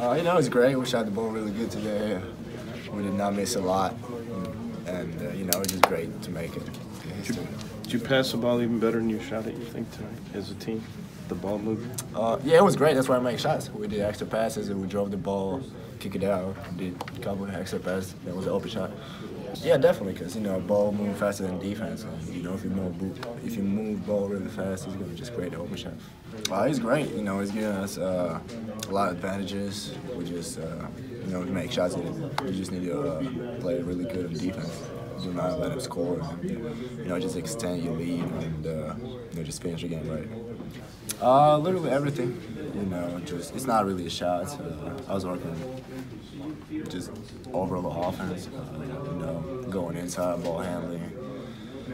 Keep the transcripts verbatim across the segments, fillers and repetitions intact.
Uh, you know, it was great. We shot the ball really good today. We did not miss a lot. And, uh, you know, it was just great to make it. Did you, did you pass the ball even better than you shot it, you think, tonight as a team? The ball movement? Uh, yeah, it was great. That's why I make shots. We did extra passes and we drove the ball, kick it out, did a couple of extra passes. That was an open shot. Yeah, definitely, because, you know, ball moves faster than defense. And, you know, if you move if you move ball really fast, it's going to just create an open shot. Well, it's great. You know, it's giving us uh, a lot of advantages. We just, uh, you know, we make shots at it. We just need to uh, play really good on defense. Do not let them score. And, you know, just extend your lead and, uh, you know, just finish the game right. Uh, literally everything, you know, just, it's not really a shot, so I was working just overall offense, uh, you know, going inside, ball handling,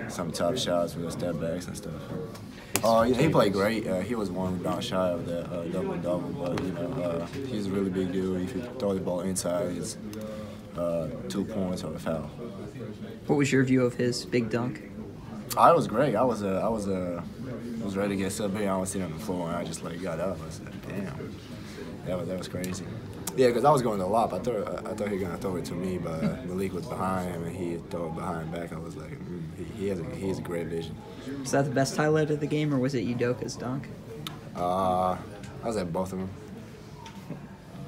some tough shots with step backs and stuff. Uh, he played great, uh, he was one rebound shy of the uh, double-double, but, you know, uh, he's a really big dude. If you throw the ball inside, it's uh, two points or a foul. What was your view of his big dunk? I was great. I was uh, I was uh, I was ready to get sub-big. I was sitting on the floor and I just like got up. I said, "Damn, that was that was crazy." Yeah, because I was going to lop. I thought I thought he was gonna throw it to me, but Malik was behind him and he threw it behind back. I was like, mm, he, he has a, he has a great vision. Was that the best highlight of the game, or was it Udoka's dunk? Uh, I was at both of them.